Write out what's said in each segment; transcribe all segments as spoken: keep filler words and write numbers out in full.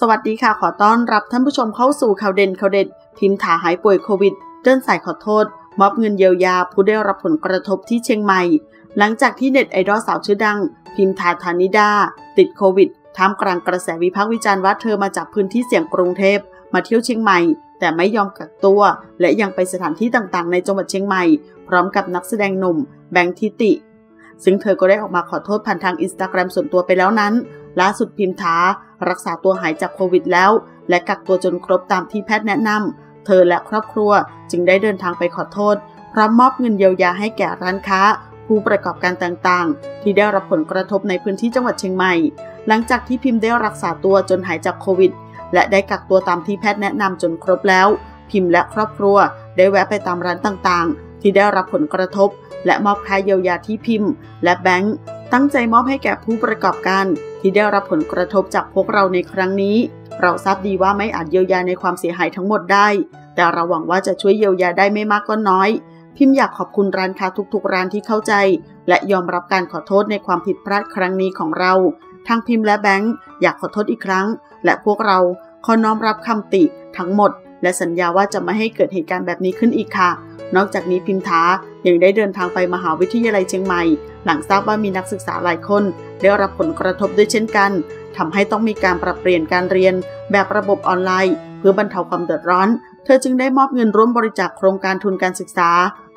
สวัสดีค่ะขอต้อนรับท่านผู้ชมเข้าสู่ข่าวเด่นข่าวเด็ดทีมถาหายป่วยโควิดเดินสายขอโทษมอบเงินเยียวยาผู้ได้รับผลกระทบที่เชียงใหม่หลังจากที่เน็ตไอดอลสาวชื่อดังพิมทา ธานิดาติดโควิดท่ามกลางกระแสวิพากษ์วิจารณ์ว่าเธอมาจากพื้นที่เสี่ยงกรุงเทพมาเที่ยวเชียงใหม่แต่ไม่ยอมกักตัวและยังไปสถานที่ต่างๆในจังหวัดเชียงใหม่พร้อมกับนักแสดงหนุ่มแบงค์ทิติซึ่งเธอก็ได้ออกมาขอโทษผ่านทางอินสตาแกรมส่วนตัวไปแล้วนั้นล่าสุดพิมทารักษาตัวหายจากโควิดแล้วและกักตัวจนครบตามที่แพทย์แนะนำเธอและครอบครัวจึงได้เดินทางไปขอโทษพร้อมมอบเงินเยียวยาให้แก่ร้านค้าผู้ประกอบการต่างๆที่ได้รับผลกระทบในพื้นที่จังหวัดเชียงใหม่หลังจากที่พิมได้รักษาตัวจนหายจากโควิดและได้กักตัวตามที่แพทย์แนะนำจนครบแล้วพิมและครอบครัวได้แวะไปตามร้านต่างๆที่ได้รับผลกระทบและมอบค่าเยียวยาที่พิมและแบงค์ตั้งใจมอบให้แก่ผู้ประกอบการที่ได้รับผลกระทบจากพวกเราในครั้งนี้เราทราบดีว่าไม่อาจเยียวยาในความเสียหายทั้งหมดได้แต่เราหวังว่าจะช่วยเยียวยาได้ไม่มากก็น้อยพิมอยากขอบคุณร้านค้าทุกๆร้านที่เข้าใจและยอมรับการขอโทษในความผิดพลาดครั้งนี้ของเราทางพิมและแบงค์อยากขอโทษอีกครั้งและพวกเราขอน้อมรับคำติทั้งหมดและสัญญาว่าจะไม่ให้เกิดเหตุการณ์แบบนี้ขึ้นอีกค่ะนอกจากนี้พิมทายังได้เดินทางไปมหาวิทยาลัยเชียงใหม่หลังทราบว่ามีนักศึกษาหลายคนได้รับผลกระทบด้วยเช่นกันทำให้ต้องมีการปรับเปลี่ยนการเรียนแบบระบบออนไลน์เพื่อบรรเทาความเดือดร้อนเธอจึงได้มอบเงินร่วมบริจาคโครงการทุนการศึกษา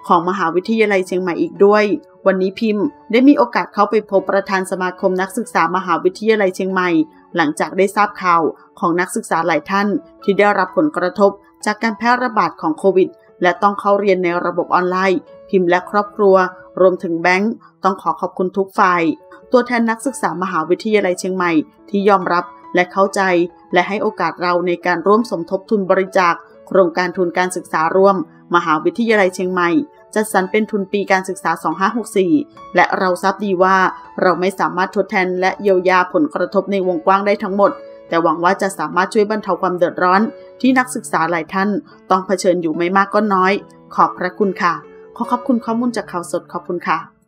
ของมหาวิทยาลัยเชียงใหม่อีกด้วยวันนี้พิมพ์ได้มีโอกาสเข้าไปพบประธานสมาคมนักศึกษามหาวิทยาลัยเชียงใหม่หลังจากได้ทราบข่าวของนักศึกษาหลายท่านที่ได้รับผลกระทบจากการแพร่ระบาดของโควิดและต้องเข้าเรียนในระบบออนไลน์พิมพ์และครอบครัวรวมถึงแบงค์ต้องขอขอบคุณทุกฝ่ายตัวแทนนักศึกษามหาวิทยาลัยเชียงใหม่ที่ยอมรับและเข้าใจและให้โอกาสเราในการร่วมสมทบทุนบริจาคโครงการทุนการศึกษาร่วมมหาวิทยาลัยเชียงใหม่จัดสรรเป็นทุนปีการศึกษา สองพันห้าร้อยหกสิบสี่ และเราทราบดีว่าเราไม่สามารถทดแทนและเยียวยาผลกระทบในวงกว้างได้ทั้งหมดแต่หวังว่าจะสามารถช่วยบรรเทาความเดือดร้อนที่นักศึกษาหลายท่านต้องเผชิญอยู่ไม่มากก็น้อยขอบพระคุณค่ะขอขอบคุณข้อมูลจากข่าวสดขอบคุณค่ะ